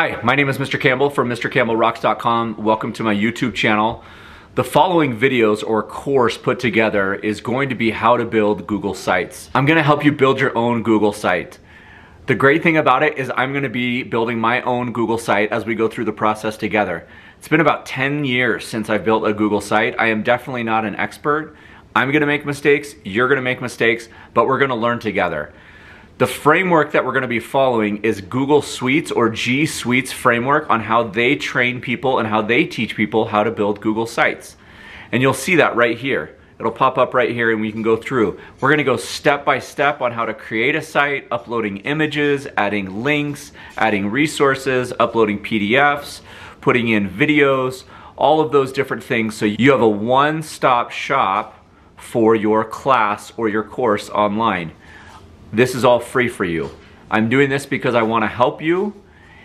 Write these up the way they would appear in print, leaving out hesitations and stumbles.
Hi, my name is Mr. Campbell from MrCampbellRocks.com. Welcome to my YouTube channel. The following videos or course put together is going to be how to build Google Sites. I'm gonna help you build your own Google site. The great thing about it is I'm gonna be building my own Google site as we go through the process together. It's been about 10 years since I've built a Google site. I am definitely not an expert. I'm gonna make mistakes, you're gonna make mistakes, but we're gonna learn together. The framework that we're gonna be following is Google Suites or G Suite's framework on how they train people and how they teach people how to build Google sites. And you'll see that right here. It'll pop up right here and we can go through. We're gonna go step by step on how to create a site, uploading images, adding links, adding resources, uploading PDFs, putting in videos, all of those different things. So you have a one-stop shop for your class or your course online. This is all free for you. I'm doing this because I want to help you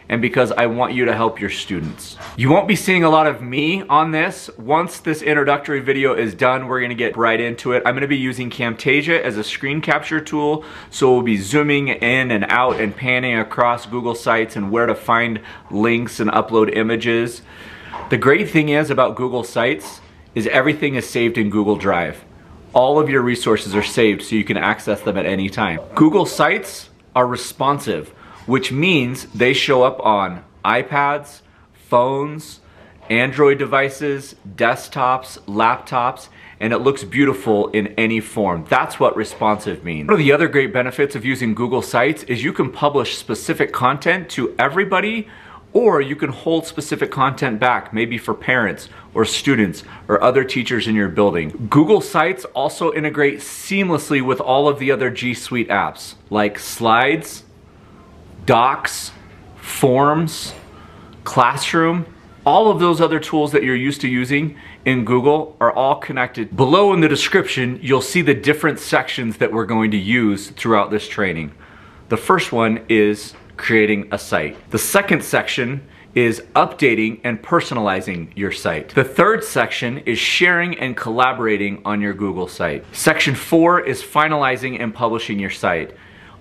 and because I want you to help your students. You won't be seeing a lot of me on this. Once this introductory video is done, we're gonna get right into it. I'm gonna be using Camtasia as a screen capture tool, so we'll be zooming in and out and panning across Google Sites and where to find links and upload images. The great thing is about Google Sites is everything is saved in Google Drive. All of your resources are saved so you can access them at any time. Google Sites are responsive, which means they show up on iPads, phones, Android devices, desktops, laptops, and it looks beautiful in any form. That's what responsive means. One of the other great benefits of using Google Sites is you can publish specific content to everybody, or you can hold specific content back, maybe for parents or students or other teachers in your building. Google Sites also integrate seamlessly with all of the other G Suite apps like Slides, Docs, Forms, Classroom. All of those other tools that you're used to using in Google are all connected. Below in the description, you'll see the different sections that we're going to use throughout this training. The first one is creating a site. The second section is updating and personalizing your site. The third section is sharing and collaborating on your Google site. Section 4 is finalizing and publishing your site.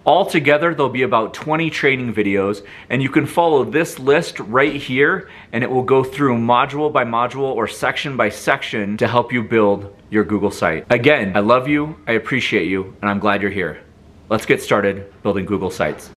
Altogether, there'll be about 20 training videos, and you can follow this list right here, and it will go through module by module or section by section to help you build your Google site. Again, I love you, I appreciate you, and I'm glad you're here. Let's get started building Google Sites.